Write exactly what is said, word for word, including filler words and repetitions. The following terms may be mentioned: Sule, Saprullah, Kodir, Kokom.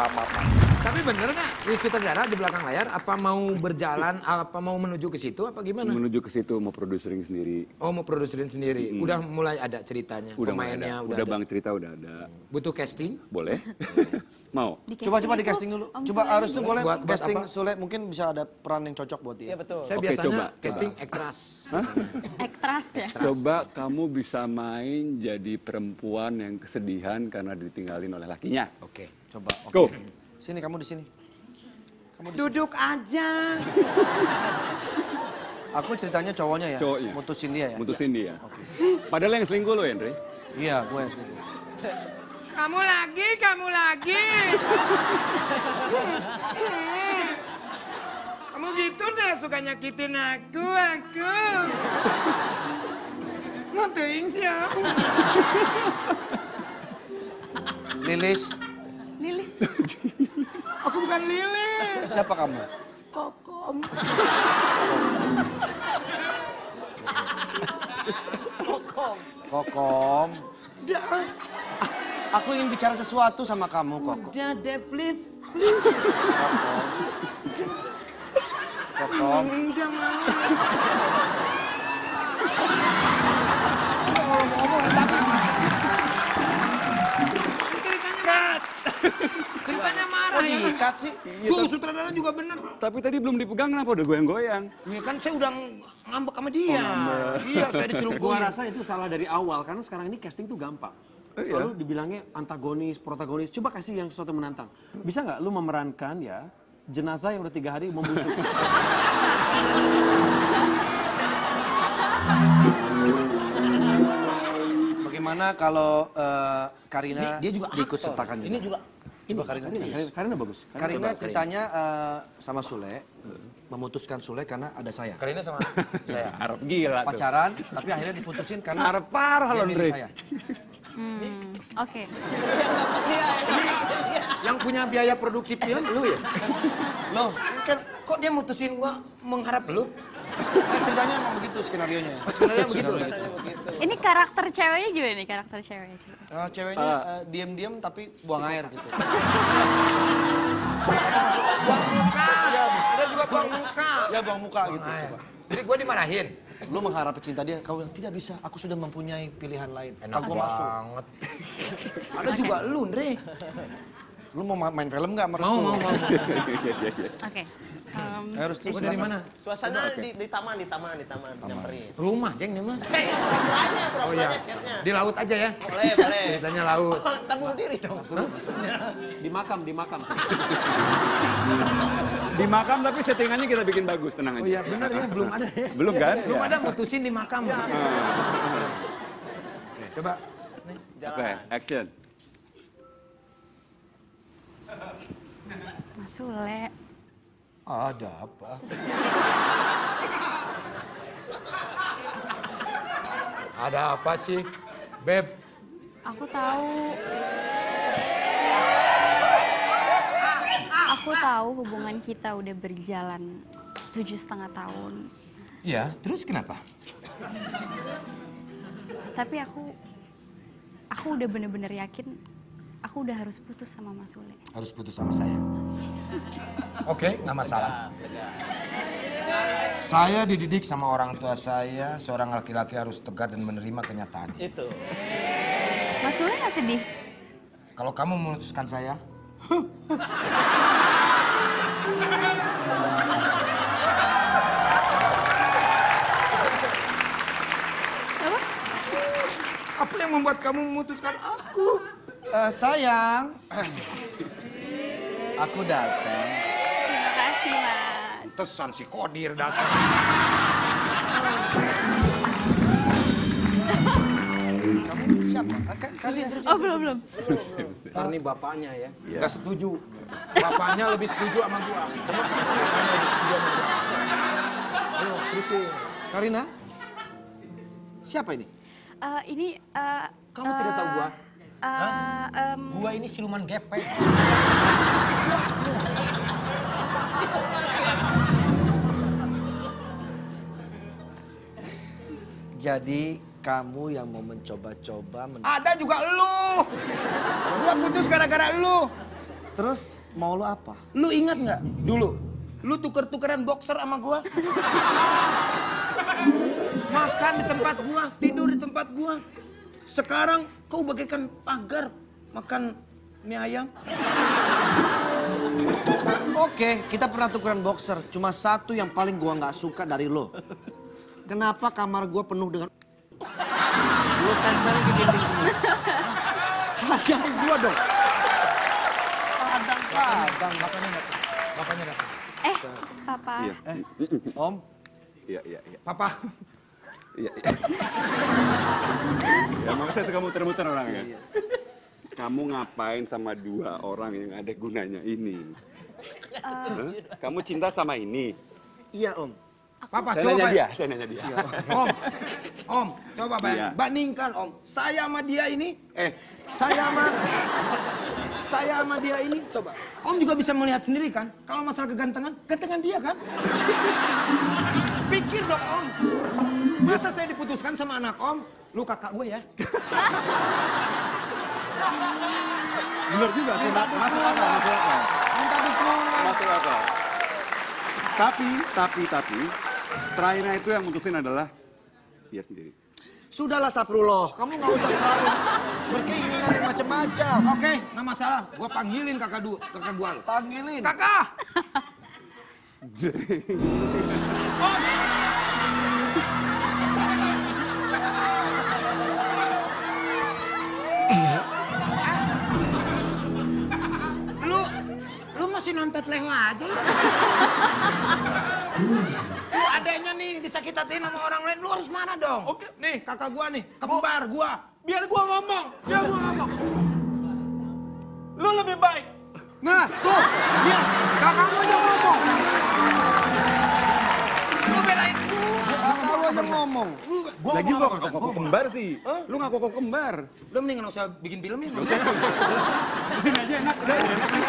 maaf, maaf, maaf. Tapi bener nggak sutradara di belakang layar? Apa mau berjalan? Apa mau menuju ke situ? Apa gimana? Menuju ke situ, mau produserin sendiri. Oh, mau produserin sendiri. Mm. Udah mulai ada ceritanya, udah pemainnya, ada. udah. Udah ada. Bang cerita udah ada. Butuh casting? Boleh. Mau? Coba-coba di, di casting dulu. Om coba harus tuh boleh buat, casting buat Sule, mungkin bisa ada peran yang cocok buat dia. Iya betul. Saya okay, biasanya coba. casting aktras. Aktras ya. Coba kamu bisa main jadi perempuan yang kesedihan karena ditinggalin oleh lakinya. Oke. Okay. Coba. Okay. Go. Sini kamu di sini. Kamu di duduk sini. aja. Aku ceritanya cowoknya ya. Cowok, iya. Mutusin dia ya. Mutusin dia. Oke. Okay. Padahal yang selingkuh lo, Andre. Iya, gue yang selingkuh. Kamu lagi, kamu lagi. Kamu gitu deh, suka nyakitin aku, aku. Ngetuin sih aku. Lilis. Lilis. Aku bukan Lilis. Siapa kamu? Kokom. Kokom. Kokom. Dah. Aku ingin bicara sesuatu sama kamu, Koko. Udah deh, please. Please. Koko. Koko. Udah mau. Kalau mau ngomong, tapi... Ceritanya cut. Ceritanya marah ya. Oh, cut sih. Gue sutradara juga bener. Tapi tadi belum dipegang, kenapa udah goyang-goyang? Ya kan saya udah ngambek sama dia. Iya, saya diselingkuhin. Gue rasa itu salah dari awal, karena sekarang ini casting tuh gampang. Selalu dibilangnya antagonis, protagonis. Coba kasih yang sesuatu menantang. Bisa nggak lu memerankan ya jenazah yang udah tiga hari membusuk? Bagaimana kalau uh, Karina dia, dia juga ikut sertakan? Ini juga. Coba Karina. Karina, Karina bagus. Karina, Karina ceritanya uh, sama Sule, memutuskan Sule karena ada saya. Karina sama saya. Arab gila. Pacaran, tuh. Tapi akhirnya diputusin karena Arab parah loh saya. Hmm, oke. Okay. Yang punya biaya produksi film lu ya? Loh, kan kok dia mutusin gua mengharap lu? Nah, ceritanya emang begitu skenarionya. Oh, skenarionya begitu. begitu. Ini karakter ceweknya gimana nih? Karakter ceweknya? Uh, ceweknya uh, diam-diam tapi buang air gitu. Buang muka. Ya, ada juga buang muka. Ya, buang muka buang gitu. Air. Jadi gua dimarahin. Lu mengharap cinta dia, kau bilang, tidak bisa, aku sudah mempunyai pilihan lain. Enak aku banget. Ada juga lu, Andre. Lu mau main film nggak? Mau, mau, mau. Oke. Harus tuh dari mana? Suasana di, di taman, di taman, di taman. Nyamperin. Rumah, Jeng, nih mah. Pelan-pelannya, pelan-pelannya share-nya. Di laut aja ya? Boleh, boleh. Ceritanya laut. Tanggung diri dong. Di makam, di makam. Di makam tapi settingannya kita bikin bagus, tenang aja. Oh iya benar ya, belum ada ya. Belum kan? Belum ada, mutusin di makam. Oke, coba. Oke, action. Mas Sule. Ada apa? Ada apa sih, Beb? Aku tahu. Aku tahu hubungan kita udah berjalan tujuh setengah tahun. Iya, terus kenapa? Tapi aku, aku udah bener-bener yakin, aku udah harus putus sama Mas Sule. Harus putus sama saya. Oke, nggak masalah. Saya dididik sama orang tua saya, seorang laki-laki harus tegar dan menerima kenyataan. Itu. Mas Sule nggak sedih? Kalau kamu memutuskan saya. Apa yang membuat kamu memutuskan aku? Uh, sayang, aku datang. Terima kasih, Mas. Tesan si Kodir datang. Kamu siapa? K- kalian oh, belum, belum. Ntar nih bapaknya ya, yeah. Gak setuju. Bapaknya lebih setuju sama gua. Cuma bapaknya lebih setuju sama gua. Ayo, terusin. Karina? Siapa ini? Uh, ini... Uh, Kamu uh, tidak tahu gua? Uh, huh? um... Gua ini siluman gepeng. Jadi... Kamu yang mau mencoba-coba... Men... Ada juga lu! Gua putus gara-gara lu! Terus mau lu apa? Lu ingat nggak dulu? Lu tuker-tukeran boxer sama gua. Makan di tempat gua, tidur di tempat gua. Sekarang kau bagaikan pagar makan mie ayam. Oke, kita pernah tukeran boxer. Cuma satu yang paling gua nggak suka dari lo. Kenapa kamar gua penuh dengan... Lu tempelin di dinding semua. Hargain gua dong. Padang-padang. Bapaknya datang. Bapaknya datang. Eh, Papa. Iya. Eh, Om. Iya, iya, iya. Papa. Iya, iya. Ya, emang saya suka muter-muter orangnya. Iya. Kamu ngapain sama dua orang yang ada gunanya ini? Uh. Kamu cinta sama ini? Iya, Om. Papa, saya coba nanya dia, saya nanya dia. Iya, om, om, coba bayangin, iya. bandingkan om, saya sama dia ini, eh, saya sama, saya sama dia ini, coba. Om juga bisa melihat sendiri kan, kalau masalah kegantengan, gantengan dia kan? Pikir dong om, masa saya diputuskan sama anak om, lu kakak gue ya? Bener juga sih, masuk akal, masuk akal. Minta dukungan. Masuk akal. Tapi, tapi, tapi, terakhirnya itu yang mutusin adalah dia sendiri. Sudahlah Saprullah, kamu nggak usah terlalu berkeinginan yang macam-macam. Oke, nggak masalah. Gua panggilin kakak du, kakak gua. Panggilin. Kakak. Lu, lu masih nonton lewat aja lu. Lu adanya nih disakitin sama orang lain, lu harus marah dong. Oke. Nih kakak gua nih, kembar gua. Biar gua ngomong, biar gua ngomong. Lu lebih baik. Nah tuh, biar kakak gua aja ngomong. Lu belain gua. Kakak gua aja ngomong. Gua lagi gua kok kembar sih. Lu ngaku kok kembar. Udah mendingan usah bikin film nih. Di sini aja enak.